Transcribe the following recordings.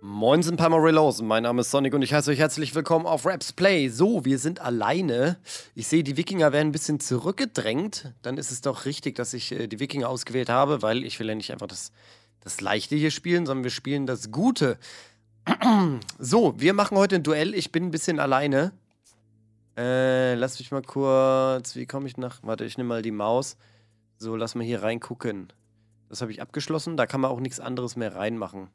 Moinsen Pamarillos, mein Name ist Sonic und ich heiße euch herzlich willkommen auf Rapsplay. So, wir sind alleine. Ich sehe, die Wikinger werden ein bisschen zurückgedrängt. Dann ist es doch richtig, dass ich die Wikinger ausgewählt habe, weil ich will ja nicht einfach das Leichte hier spielen, sondern wir spielen das Gute. So, wir machen heute ein Duell. Ich bin ein bisschen alleine. Lass mich mal kurz... Wie komme ich nach... Warte, ich nehme mal die Maus. So, lass mal hier reingucken. Das habe ich abgeschlossen. Da kann man auch nichts anderes mehr reinmachen.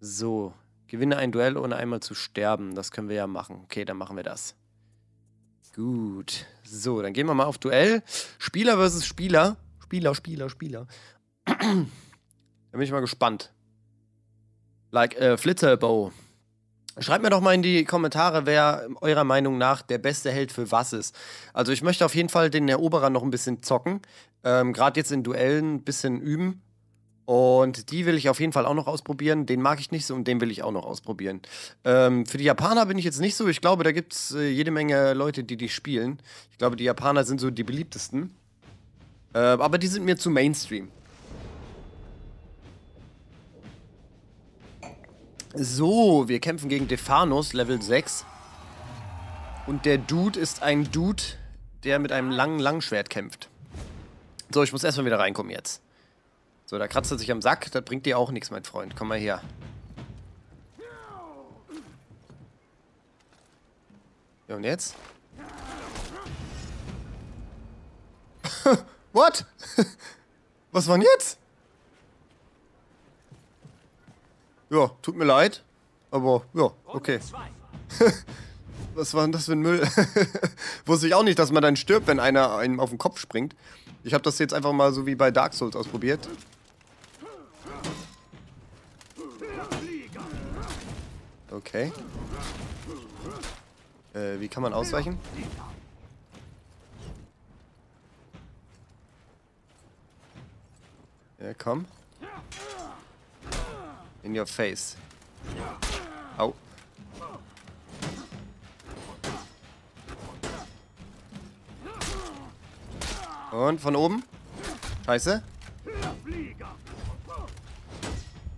So, gewinne ein Duell, ohne einmal zu sterben. Das können wir ja machen. Okay, dann machen wir das. Gut. So, dann gehen wir mal auf Duell. Spieler versus Spieler. Spieler. Da bin ich mal gespannt. Like a Flitterbow. Schreibt mir doch mal in die Kommentare, wer eurer Meinung nach der beste Held für was ist. Also ich möchte auf jeden Fall den Eroberer noch ein bisschen zocken. Gerade jetzt in Duellen ein bisschen üben. Und die will ich auf jeden Fall auch noch ausprobieren. Den mag ich nicht so und den will ich auch noch ausprobieren. Für die Japaner bin ich jetzt nicht so. Ich glaube, da gibt es jede Menge Leute, die spielen. Ich glaube, die Japaner sind so die beliebtesten. Aber die sind mir zu Mainstream. So, wir kämpfen gegen Defanos, Level 6. Und der Dude ist ein Dude, der mit einem langen Langschwert kämpft. So, ich muss erstmal wieder reinkommen jetzt. So, da kratzt er sich am Sack. Das bringt dir auch nichts, mein Freund. Komm mal her. Ja, und jetzt? What? Was war denn jetzt? Ja, tut mir leid, aber ja, okay. Was war denn das für ein Müll? Wusste ich auch nicht, dass man dann stirbt, wenn einer einem auf den Kopf springt. Ich habe das jetzt einfach mal so wie bei Dark Souls ausprobiert. Okay. Wie kann man ausweichen? Ja, komm. In your face. Au. Und von oben. Scheiße.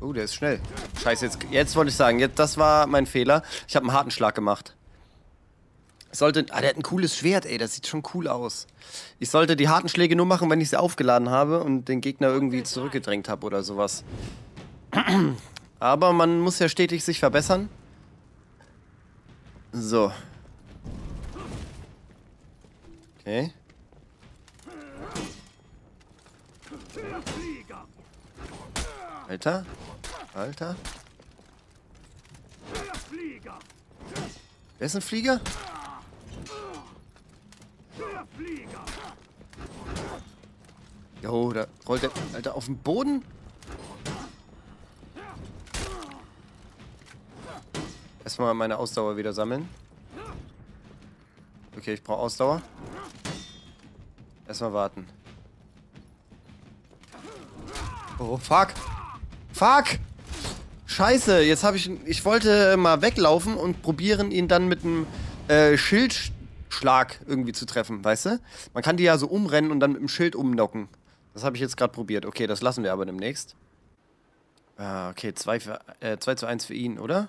Oh, der ist schnell. Scheiße, jetzt wollte ich sagen, das war mein Fehler. Ich habe einen harten Schlag gemacht. Ich sollte... Ah, der hat ein cooles Schwert, ey. Das sieht schon cool aus. Ich sollte die harten Schläge nur machen, wenn ich sie aufgeladen habe und den Gegner irgendwie zurückgedrängt habe oder sowas. Aber man muss ja stetig sich verbessern. So. Okay. Alter. Wer ist ein Flieger? Jo, da rollt der Alter auf den Boden. Erstmal meine Ausdauer wieder sammeln. Okay, ich brauche Ausdauer. Erstmal warten. Oh, fuck. Fuck! Scheiße, jetzt habe ich... Ich wollte mal weglaufen und probieren, ihn dann mit einem Schildschlag irgendwie zu treffen, weißt du? Man kann die ja so umrennen und dann mit dem Schild umnocken. Das habe ich jetzt gerade probiert. Okay, das lassen wir aber demnächst. Ah, okay, 2 zu 1 für ihn, oder?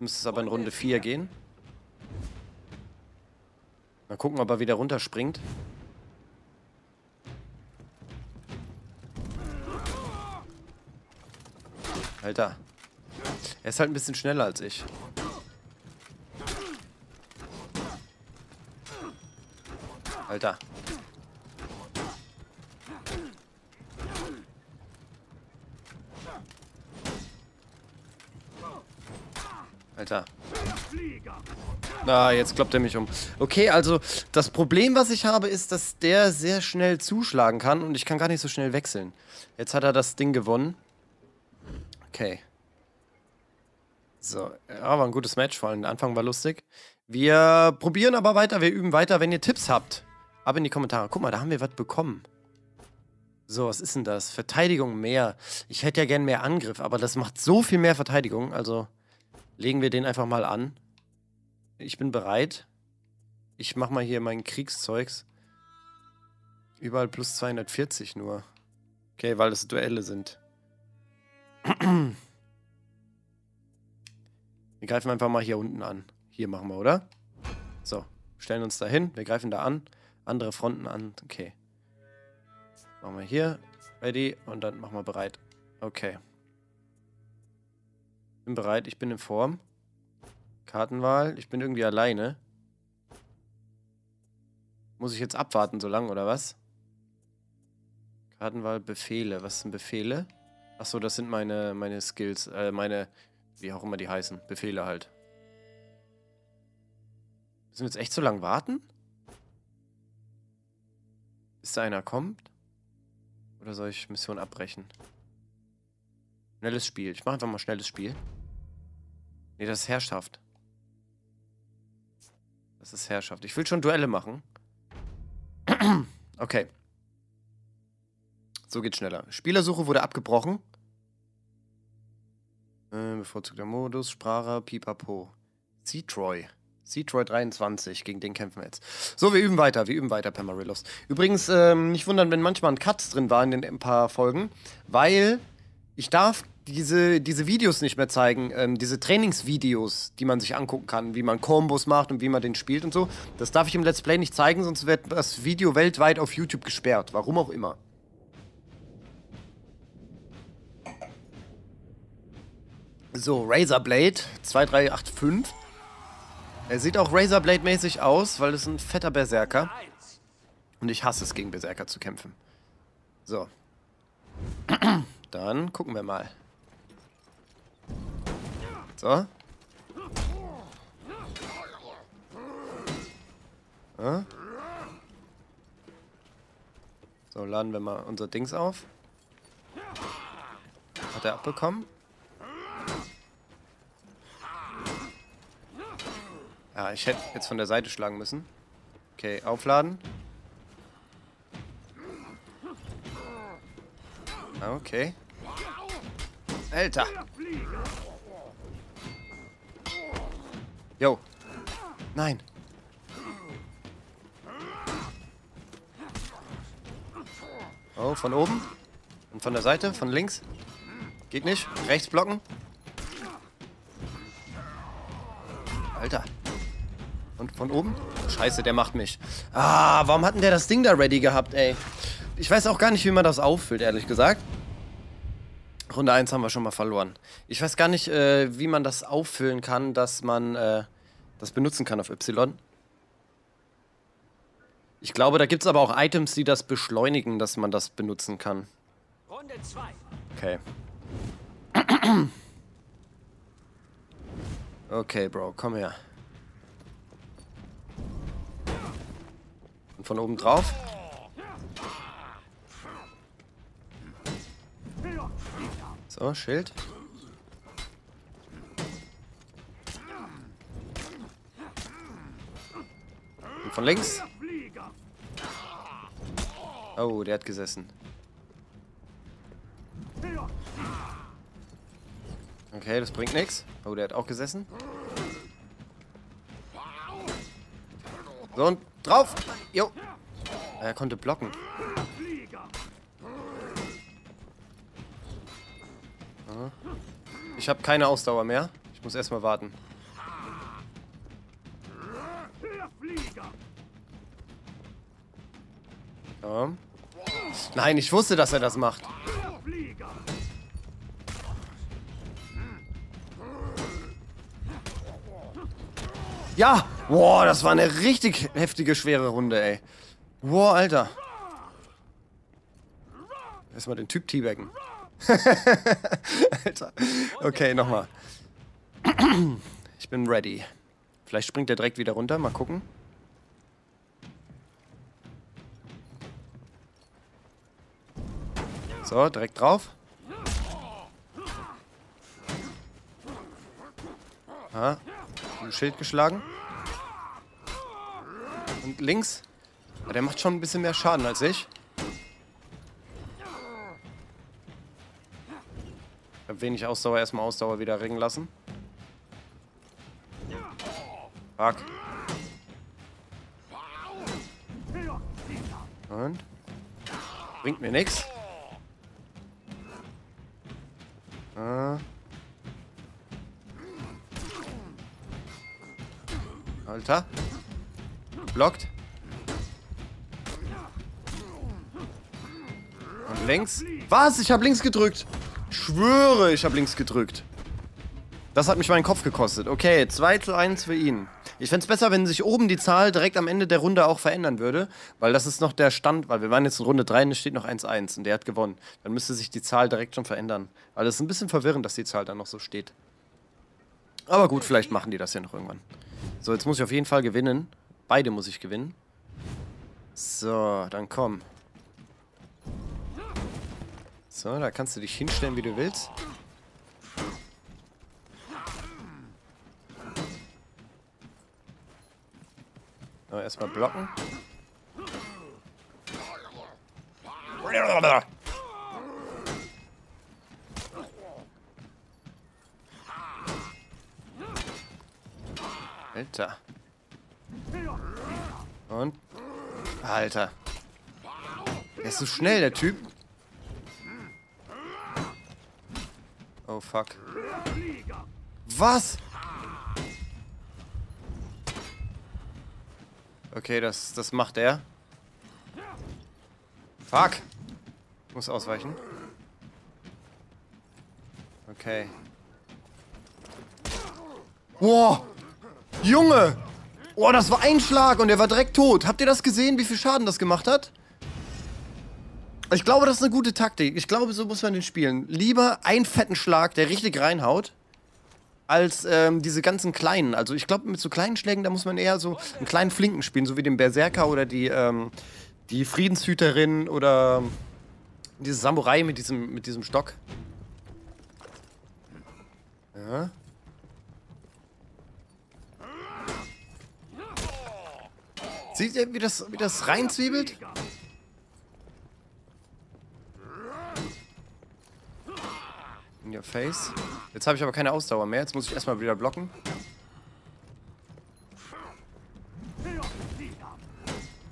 Müsste es aber in Runde 4 gehen. Mal gucken, ob er wieder runterspringt. Alter. Er ist halt ein bisschen schneller als ich. Alter. Alter. Ah, jetzt kloppt er mich um. Okay, also das Problem, was ich habe, ist, dass der sehr schnell zuschlagen kann und ich kann gar nicht so schnell wechseln. Jetzt hat er das Ding gewonnen. Okay. So, ja, war ein gutes Match, vor allem der Anfang war lustig. Wir probieren aber weiter, wir üben weiter. Wenn ihr Tipps habt, ab in die Kommentare. Guck mal, da haben wir was bekommen. So, was ist denn das? Verteidigung mehr. Ich hätte ja gern mehr Angriff, aber das macht so viel mehr Verteidigung, also... Legen wir den einfach mal an. Ich bin bereit. Ich mach mal hier mein Kriegszeugs. Überall plus 240 nur. Okay, weil das Duelle sind. Wir greifen einfach mal hier unten an. Hier machen wir, oder? So, stellen uns da hin. Wir greifen da an. Andere Fronten an. Okay. Machen wir hier. Ready. Und dann machen wir bereit. Okay. Bin bereit. Ich bin in Form. Kartenwahl. Ich bin irgendwie alleine. Muss ich jetzt abwarten so lange, oder was? Kartenwahl, Befehle. Was sind Befehle? Achso, das sind meine Skills. Wie auch immer die heißen. Befehle halt. Müssen wir jetzt echt so lange warten? Bis da einer kommt? Oder soll ich Mission abbrechen? Schnelles Spiel. Ich mache einfach mal schnelles Spiel. Nee, das ist Herrschaft. Das ist Herrschaft. Ich will schon Duelle machen. Okay. So geht's schneller. Spielersuche wurde abgebrochen. Bevorzugter Modus, Sprache, Pipapo. C-Troy. C-Troy 23, gegen den kämpfen wir jetzt. So, wir üben weiter, Pamarillos. Übrigens, nicht wundern, wenn manchmal ein Cuts drin war in den paar Folgen, weil ich darf diese Videos nicht mehr zeigen, diese Trainingsvideos, die man sich angucken kann, wie man Kombos macht und wie man den spielt und so. Das darf ich im Let's Play nicht zeigen, sonst wird das Video weltweit auf YouTube gesperrt, warum auch immer. So, Razorblade 2385. Er sieht auch Razorblade-mäßig aus, weil es ein fetter Berserker. Und ich hasse es, gegen Berserker zu kämpfen. So. Dann gucken wir mal. So. Ja. So, laden wir mal unser Dings auf. Hat er abbekommen? Ja, ich hätte jetzt von der Seite schlagen müssen. Okay, aufladen. Okay. Alter. Jo. Nein. Oh, von oben. Und von der Seite, von links. Geht nicht. Rechts blocken. Alter. Und von oben? Scheiße, der macht mich. Ah, warum hat denn der das Ding da ready gehabt, ey? Ich weiß auch gar nicht, wie man das auffüllt, ehrlich gesagt. Runde 1 haben wir schon mal verloren. Ich weiß gar nicht, wie man das auffüllen kann, dass man das benutzen kann auf Y. Ich glaube, da gibt es aber auch Items, die das beschleunigen, dass man das benutzen kann. Runde 2. Okay. Okay, Bro, komm her. Und von oben drauf. So, Schild. Und von links. Oh, der hat gesessen. Okay, das bringt nichts. Oh, der hat auch gesessen. So, und drauf. Jo. Er konnte blocken. Ich habe keine Ausdauer mehr. Ich muss erstmal warten. Ja. Nein, ich wusste, dass er das macht. Ja! Wow, das war eine richtig heftige, schwere Runde, ey. Wow, Alter. Erstmal den Typ teabaggen. Alter. Okay, nochmal. Ich bin ready. Vielleicht springt er direkt wieder runter. Mal gucken. So, direkt drauf. Ah, ein Schild geschlagen. Und links. Ja, der macht schon ein bisschen mehr Schaden als ich. Ich habe wenig Ausdauer, erstmal Ausdauer wieder regen lassen. Fuck. Und? Bringt mir nichts. Alter. Blockt. Und links. Was? Ich habe links gedrückt. Ich schwöre, ich habe links gedrückt. Das hat mich meinen Kopf gekostet. Okay, 2:1 für ihn. Ich fände es besser, wenn sich oben die Zahl direkt am Ende der Runde auch verändern würde. Weil das ist noch der Stand, weil wir waren jetzt in Runde 3 und es steht noch 1:1 und der hat gewonnen. Dann müsste sich die Zahl direkt schon verändern. Also es ist ein bisschen verwirrend, dass die Zahl dann noch so steht. Aber gut, vielleicht machen die das ja noch irgendwann. So, jetzt muss ich auf jeden Fall gewinnen. Beide muss ich gewinnen. So, dann komm. So, da kannst du dich hinstellen, wie du willst. So, erstmal blocken. Alter. Und? Alter. Er ist so schnell, der Typ. Oh, fuck. Was? Okay, das macht er. Fuck. Muss ausweichen. Okay. Wow. Junge. Oh, das war ein Schlag und er war direkt tot. Habt ihr das gesehen, wie viel Schaden das gemacht hat? Ich glaube, das ist eine gute Taktik. Ich glaube, so muss man den spielen. Lieber einen fetten Schlag, der richtig reinhaut, als diese ganzen kleinen. Also ich glaube, mit so kleinen Schlägen, da muss man eher so einen kleinen Flinken spielen, so wie den Berserker oder die Friedenshüterin oder diese Samurai mit diesem Stock. Ja. Seht ihr, wie das reinzwiebelt? In your face. Jetzt habe ich aber keine Ausdauer mehr. Jetzt muss ich erstmal wieder blocken.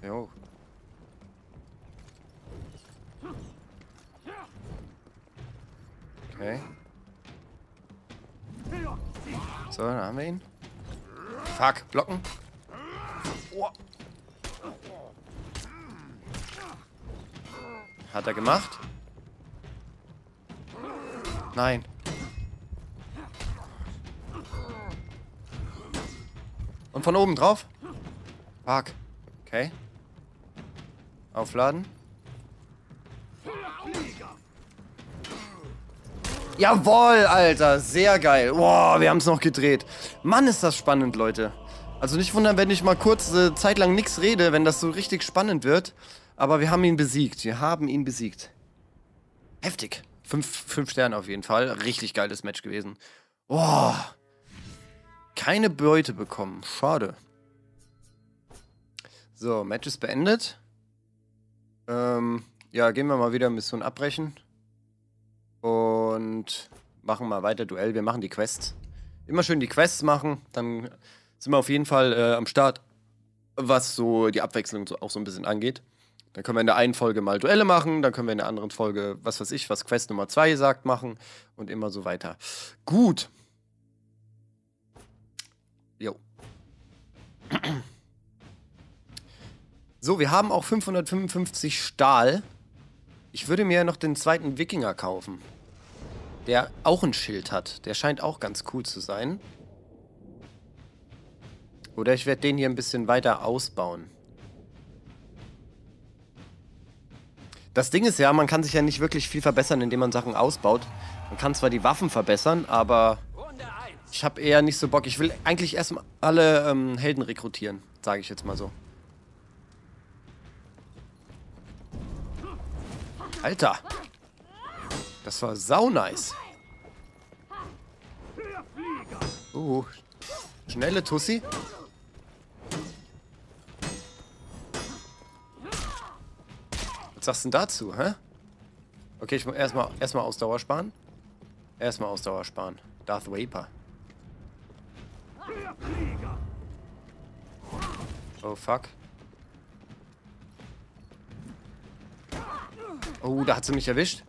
Jo. Okay. So, dann haben wir ihn. Fuck, blocken. Oh. Hat er gemacht? Nein. Und von oben drauf? Fuck. Okay. Aufladen. Jawohl, Alter. Sehr geil. Wow, wir haben es noch gedreht. Mann, ist das spannend, Leute. Also nicht wundern, wenn ich mal kurz eine Zeit lang nichts rede, wenn das so richtig spannend wird. Aber wir haben ihn besiegt. Wir haben ihn besiegt. Heftig. 5 Sterne auf jeden Fall. Richtig geiles Match gewesen. Boah. Keine Beute bekommen. Schade. So, Match ist beendet. Ja, gehen wir mal wieder Mission abbrechen. Und machen mal weiter Duell. Wir machen die Quests. Immer schön die Quests machen. Dann sind wir auf jeden Fall am Start, was so die Abwechslung auch so ein bisschen angeht. Dann können wir in der einen Folge mal Duelle machen, dann können wir in der anderen Folge, was weiß ich, was Quest Nummer 2 sagt, machen und immer so weiter. Gut. Jo. So, wir haben auch 555 Stahl. Ich würde mir noch den zweiten Wikinger kaufen, der auch ein Schild hat. Der scheint auch ganz cool zu sein. Oder ich werde den hier ein bisschen weiter ausbauen. Das Ding ist ja, man kann sich ja nicht wirklich viel verbessern, indem man Sachen ausbaut. Man kann zwar die Waffen verbessern, aber ich habe eher nicht so Bock. Ich will eigentlich erstmal alle Helden rekrutieren, sage ich jetzt mal so. Alter, das war sau nice. Schnelle Tussi. Was sagst du denn dazu, hä? Okay, ich muss erstmal Ausdauer sparen. Erstmal Ausdauer sparen. Darth Vapor. Oh, fuck. Oh, da hat sie mich erwischt.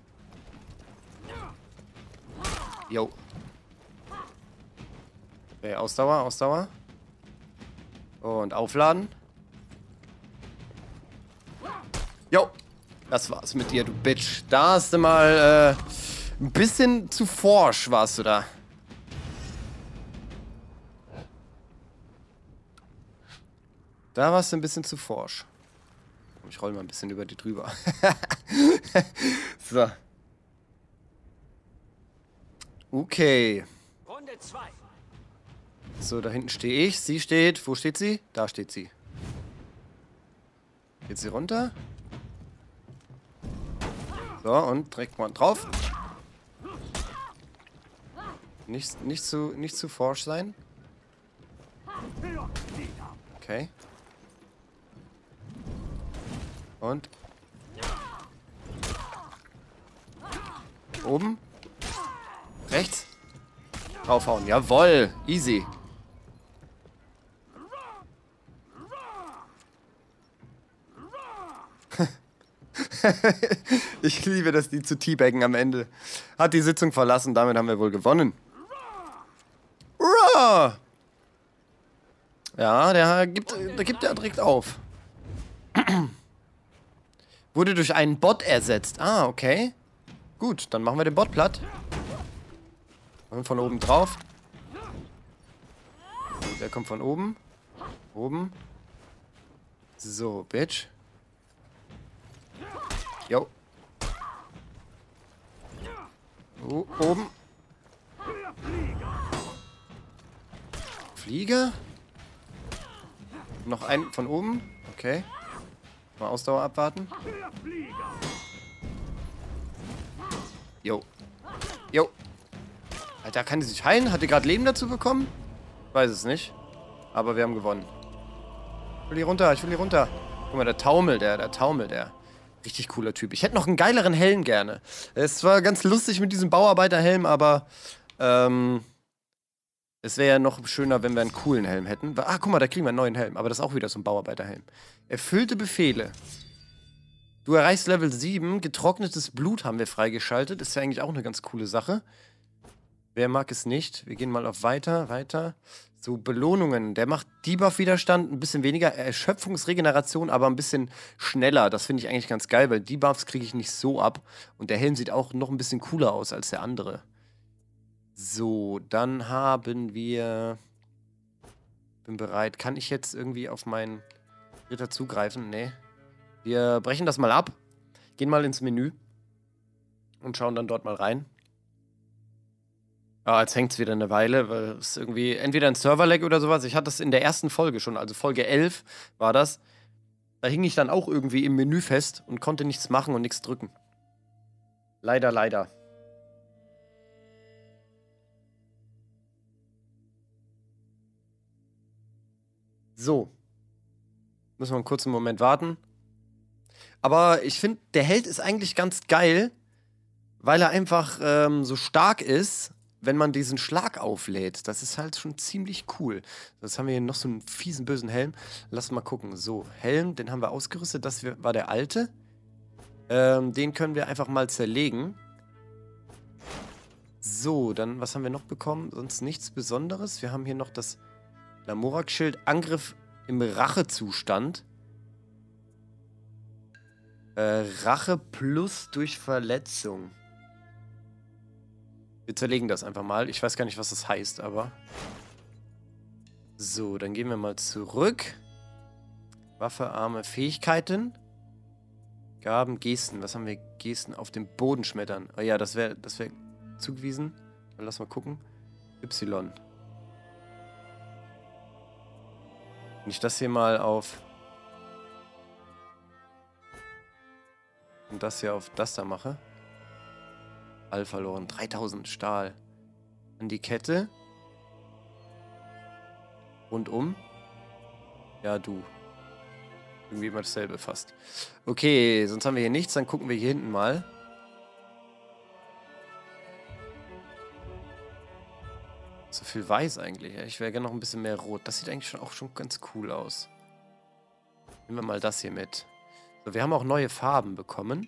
Jo. Okay, Ausdauer, Ausdauer. Und aufladen. Jo. Das war's mit dir, du Bitch. Da hast du mal ein bisschen zu forsch warst du da. Da warst du ein bisschen zu forsch. Ich roll mal ein bisschen über die drüber. So. Okay. Runde 2. So, da hinten stehe ich. Sie steht. Wo steht sie? Da steht sie. Geht sie runter? So, und direkt mal drauf. Nicht zu forsch sein. Okay. Und? Oben? Rechts? Draufhauen. Jawohl. Easy. Ich liebe das, die zu teabaggen am Ende. Hat die Sitzung verlassen, damit haben wir wohl gewonnen. Hurra! Ja, der gibt ja direkt auf. Wurde durch einen Bot ersetzt. Ah, okay. Gut, dann machen wir den Bot platt. Und von oben drauf. Der kommt von oben. Oben. So, Bitch. Jo. Oh, oben. Flieger. Noch einen von oben. Okay. Mal Ausdauer abwarten. Jo. Jo. Alter, kann die sich heilen? Hat die gerade Leben dazu bekommen? Weiß es nicht. Aber wir haben gewonnen. Ich will hier runter, ich will hier runter. Guck mal, der taumelt. Richtig cooler Typ. Ich hätte noch einen geileren Helm gerne. Es war ganz lustig mit diesem Bauarbeiterhelm, aber es wäre ja noch schöner, wenn wir einen coolen Helm hätten. Ah, guck mal, da kriegen wir einen neuen Helm. Aber das ist auch wieder so ein Bauarbeiterhelm. Erfüllte Befehle. Du erreichst Level 7. Getrocknetes Blut haben wir freigeschaltet. Ist ja eigentlich auch eine ganz coole Sache. Wer mag es nicht? Wir gehen mal auf weiter. So, Belohnungen. Der macht Debuff-Widerstand ein bisschen weniger. Erschöpfungsregeneration, aber ein bisschen schneller. Das finde ich eigentlich ganz geil, weil Debuffs kriege ich nicht so ab. Und der Helm sieht auch noch ein bisschen cooler aus als der andere. So, dann haben wir... Bin bereit. Kann ich jetzt irgendwie auf meinen Ritter zugreifen? Nee. Wir brechen das mal ab. Gehen mal ins Menü. Und schauen dann dort mal rein. Ah, jetzt hängt es wieder eine Weile, weil es irgendwie entweder ein Server-Lag oder sowas. Ich hatte das in der ersten Folge schon, also Folge 11 war das. Da hing ich dann auch irgendwie im Menü fest und konnte nichts machen und nichts drücken. Leider, leider. So. Müssen wir einen kurzen Moment warten. Aber ich finde, der Held ist eigentlich ganz geil, weil er einfach so stark ist, wenn man diesen Schlag auflädt. Das ist halt schon ziemlich cool. Das haben wir hier noch so einen fiesen, bösen Helm. Lass mal gucken. So, Helm, den haben wir ausgerüstet. Das war der alte. Den können wir einfach mal zerlegen. So, dann, was haben wir noch bekommen? Sonst nichts Besonderes. Wir haben hier noch das... Lamorak-Schild, Angriff im Rachezustand. Rache plus durch Verletzung. Wir zerlegen das einfach mal. Ich weiß gar nicht, was das heißt, aber... So, dann gehen wir mal zurück. Waffe, Arme, Fähigkeiten. Gaben, Gesten. Was haben wir? Gesten auf den Boden schmettern. Oh ja, das wär zugewiesen. Dann lass mal gucken. Y. Wenn ich das hier mal auf... Und das hier auf das da mache. All verloren. 3000 Stahl. An die Kette. Rundum. Ja, du. Irgendwie immer dasselbe fast. Okay, sonst haben wir hier nichts. Dann gucken wir hier hinten mal. So viel weiß eigentlich. Ich wäre gerne noch ein bisschen mehr rot. Das sieht eigentlich schon ganz cool aus. Nehmen wir mal das hier mit. So, wir haben auch neue Farben bekommen.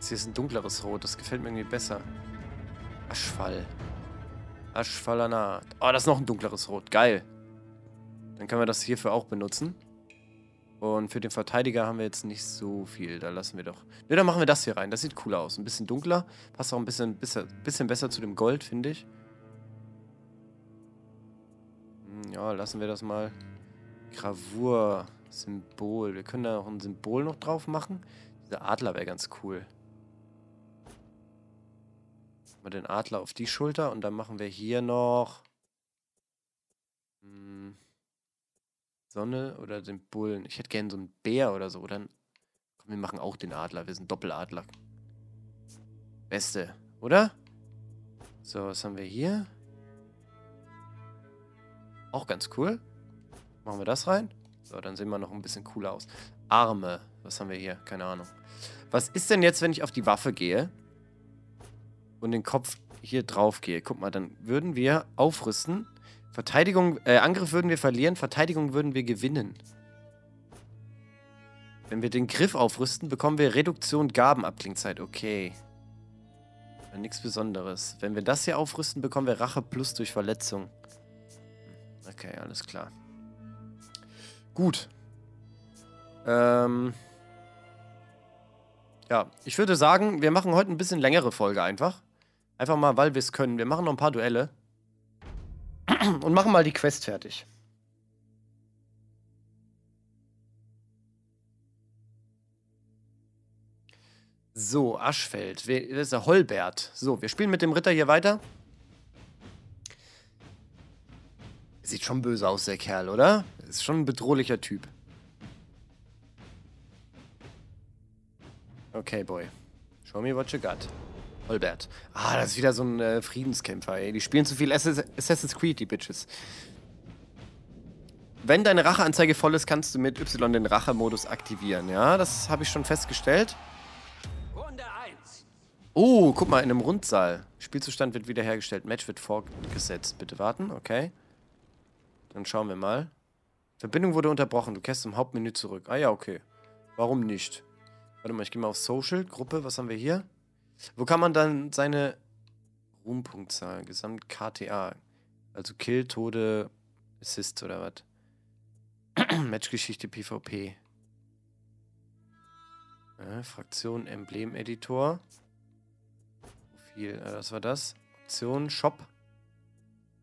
Das hier ist ein dunkleres Rot. Das gefällt mir irgendwie besser. Aschfall. Aschfallanat. Oh, das ist noch ein dunkleres Rot. Geil. Dann können wir das hierfür auch benutzen. Und für den Verteidiger haben wir jetzt nicht so viel. Da lassen wir doch... Ne, dann machen wir das hier rein. Das sieht cooler aus. Ein bisschen dunkler. Passt auch ein bisschen besser zu dem Gold, finde ich. Ja, lassen wir das mal. Gravur. Symbol. Wir können da auch ein Symbol noch drauf machen. Dieser Adler wäre ganz cool. Mal den Adler auf die Schulter. Und dann machen wir hier noch... Sonne oder den Bullen. Ich hätte gerne so einen Bär oder so. Dann komm, wir machen auch den Adler. Wir sind Doppeladler. Beste, oder? So, was haben wir hier? Auch ganz cool. Machen wir das rein. So, dann sehen wir noch ein bisschen cooler aus. Arme. Was haben wir hier? Keine Ahnung. Was ist denn jetzt, wenn ich auf die Waffe gehe und den Kopf hier drauf gehe? Guck mal, dann würden wir aufrüsten. Verteidigung, Angriff würden wir verlieren, Verteidigung würden wir gewinnen. Wenn wir den Griff aufrüsten, bekommen wir Reduktion Gabenabklingzeit. Okay. Nichts Besonderes. Wenn wir das hier aufrüsten, bekommen wir Rache plus durch Verletzung. Okay, alles klar. Gut. Ja, ich würde sagen, wir machen heute ein bisschen längere Folge einfach. Einfach mal, weil wir es können. Wir machen noch ein paar Duelle. Und machen mal die Quest fertig. So, Aschfeld. Das ist der Hollbert. So, wir spielen mit dem Ritter hier weiter. Sieht schon böse aus, der Kerl, oder? Ist schon ein bedrohlicher Typ. Okay, boy. Show me what you got. Albert. Ah, das ist wieder so ein Friedenskämpfer, ey. Die spielen zu viel Assassin's Creed, die Bitches. Wenn deine Racheanzeige voll ist, kannst du mit Y den Rache-Modus aktivieren. Ja, das habe ich schon festgestellt. Runde 1. Oh, guck mal, in einem Rundsaal. Spielzustand wird wiederhergestellt. Match wird fortgesetzt. Bitte warten, okay. Dann schauen wir mal. Verbindung wurde unterbrochen. Du kehrst zum Hauptmenü zurück. Ah ja, okay. Warum nicht? Warte mal, ich gehe mal auf Social, Gruppe. Was haben wir hier? Wo kann man dann seine Ruhmpunktzahl, Gesamt-KTA, also Kill, Tode, Assist oder was? Matchgeschichte, PvP. Fraktion, Emblem-Editor. Profil, das war das. Option, Shop.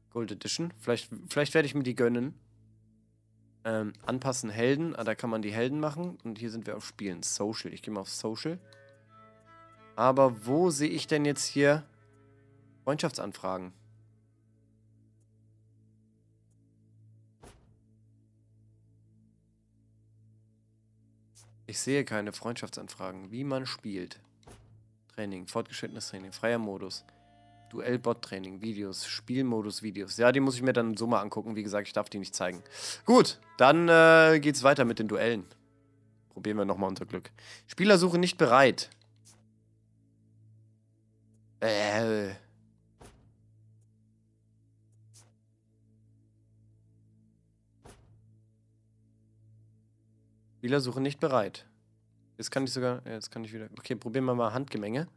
Gold Edition. Vielleicht werde ich mir die gönnen. Anpassen, Helden. Ah, da kann man die Helden machen. Und hier sind wir auf Spielen. Social. Ich gehe mal auf Social. Aber wo sehe ich denn jetzt hier Freundschaftsanfragen? Ich sehe keine Freundschaftsanfragen. Wie man spielt. Training, fortgeschrittenes Training, freier Modus, Duell-Bot-Training, Videos, Spielmodus, Videos. Ja, die muss ich mir dann so mal angucken. Wie gesagt, ich darf die nicht zeigen. Gut, dann geht's weiter mit den Duellen. Probieren wir nochmal unser Glück. Spielersuche nicht bereit. Spielersuche nicht bereit. Jetzt kann ich sogar... Jetzt kann ich wieder... Okay, probieren wir mal Handgemenge.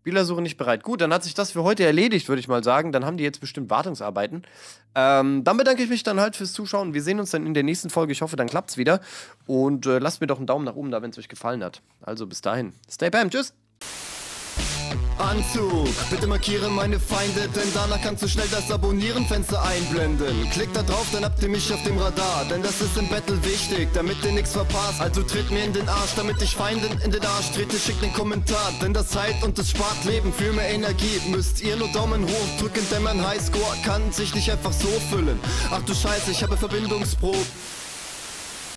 Spielersuche nicht bereit. Gut, dann hat sich das für heute erledigt, würde ich mal sagen. Dann haben die jetzt bestimmt Wartungsarbeiten. Dann bedanke ich mich dann halt fürs Zuschauen. Wir sehen uns dann in der nächsten Folge. Ich hoffe, dann klappt's wieder. Und lasst mir doch einen Daumen nach oben da, wenn es euch gefallen hat. Also bis dahin. Stay bam. Tschüss. Anzug, bitte markiere meine Feinde, denn danach kannst du schnell das Abonnieren-Fenster einblenden. Klick da drauf, dann habt ihr mich auf dem Radar, denn das ist im Battle wichtig, damit ihr nichts verpasst. Also tritt mir in den Arsch, damit ich Feinden in den Arsch trete, schickt den Kommentar, denn das heilt und das spart Leben. Für mehr Energie müsst ihr nur Daumen hoch drücken, denn mein Highscore kann sich nicht einfach so füllen. Ach du Scheiße, ich habe Verbindungsprobleme.